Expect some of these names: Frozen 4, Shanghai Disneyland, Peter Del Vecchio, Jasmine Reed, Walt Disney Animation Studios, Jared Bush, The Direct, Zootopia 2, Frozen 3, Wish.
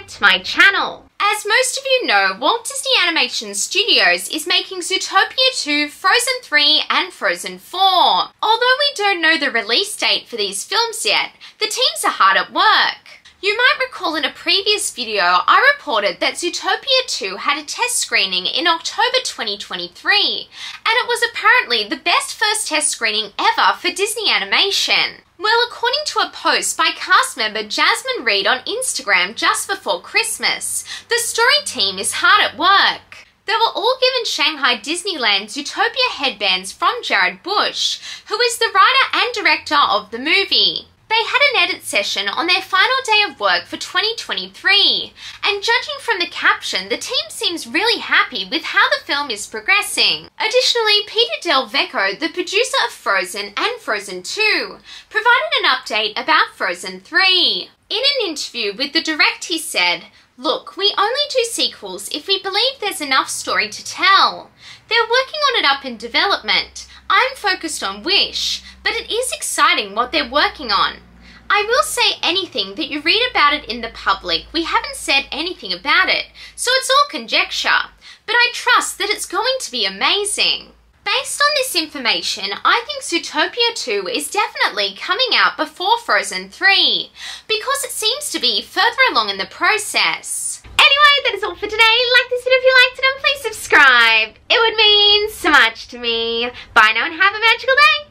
subscribe to my channel. As most of you know, Walt Disney Animation Studios is making Zootopia 2, Frozen 3 and Frozen 4. Although we don't know the release date for these films yet, the teams are hard at work. You might recall in a previous video, I reported that Zootopia 2 had a test screening in October 2023, and it was apparently the best first test screening ever for Disney animation. Well, according to a post by cast member Jasmine Reed on Instagram just before Christmas, the story team is hard at work. They were all given Shanghai Disneyland Zootopia headbands from Jared Bush, who is the writer and director of the movie. They had an edit session on their final day of work for 2023, and judging from the caption, the team seems really happy with how the film is progressing. Additionally, Peter Del Vecchio, the producer of Frozen and Frozen 2, provided an update about Frozen 3. In an interview with The Direct, he said, "Look, we only do sequels if we believe there's enough story to tell. They're working on it up in development. I'm focused on Wish, but it is exciting what they're working on. I will say anything that you read about it in the public, we haven't said anything about it, so it's all conjecture, but I trust that it's going to be amazing." Based on this information, I think Zootopia 2 is definitely coming out before Frozen 3, because it seems to be further along in the process. Anyway, that is all for today. Like this video if you liked it, and please subscribe. It would mean so much to me. Bye now and have a magical day.